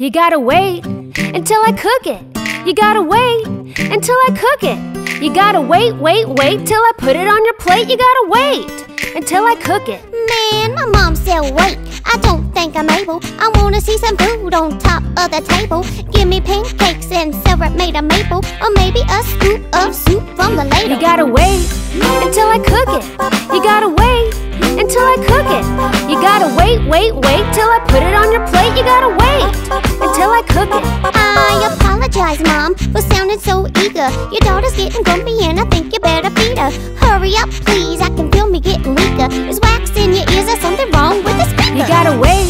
You gotta wait until I cook it. You gotta wait until I cook it. You gotta wait till I put it on your plate. You gotta wait until I cook it. Man, my mom said wait. I don't think I'm able. I wanna see some food on top of the table. Give me pancakes and syrup made of maple, or maybe a scoop of soup from the ladle. You gotta wait until I cook it. You gotta wait until I cook it. You gotta wait till I put it on your plate. You gotta wait until I cook it. I apologize, Mom, for sounding so eager. Your daughter's getting grumpy and I think you better feed her. Hurry up, please, I can feel me getting weaker. Is wax in your ears or something wrong with the speaker? You gotta wait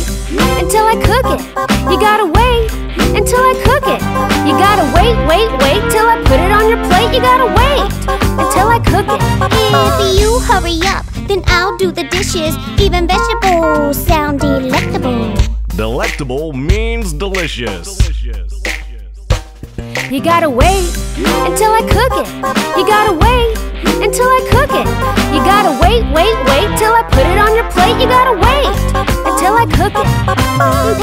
until I cook it. You gotta wait until I cook it. You gotta wait till I put it on your plate. You gotta wait until I cook it. If you hurry up, then I'll do the dishes. Even vegetables sound delectable. Delectable means delicious. You gotta wait until I cook it. You gotta wait until I cook it. You gotta wait till I put it on your plate. You gotta wait until I cook it.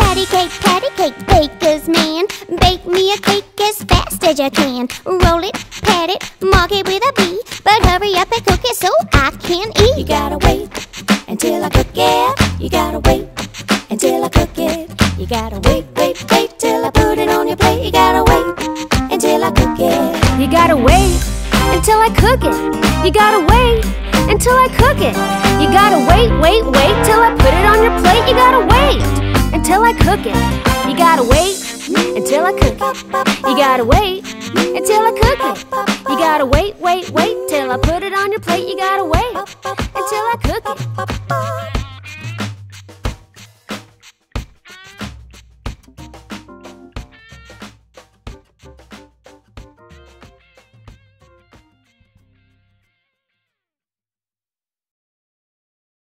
Patty cake, baker's man. Bake me a cake as fast as you can. Roll it, pat it, mark it with a B. But hurry up and cook it so I can eat. You gotta wait until I cook it. You gotta wait until I cook it. You gotta wait till I put it on your plate. You gotta wait until I cook it. You gotta wait until I cook it. You gotta wait until I cook it. You gotta wait till I put it on your plate. You gotta wait until I cook it. You gotta wait until I cook it. You gotta wait until I cook it. You gotta wait till I put it on your plate. You gotta wait until I cook it.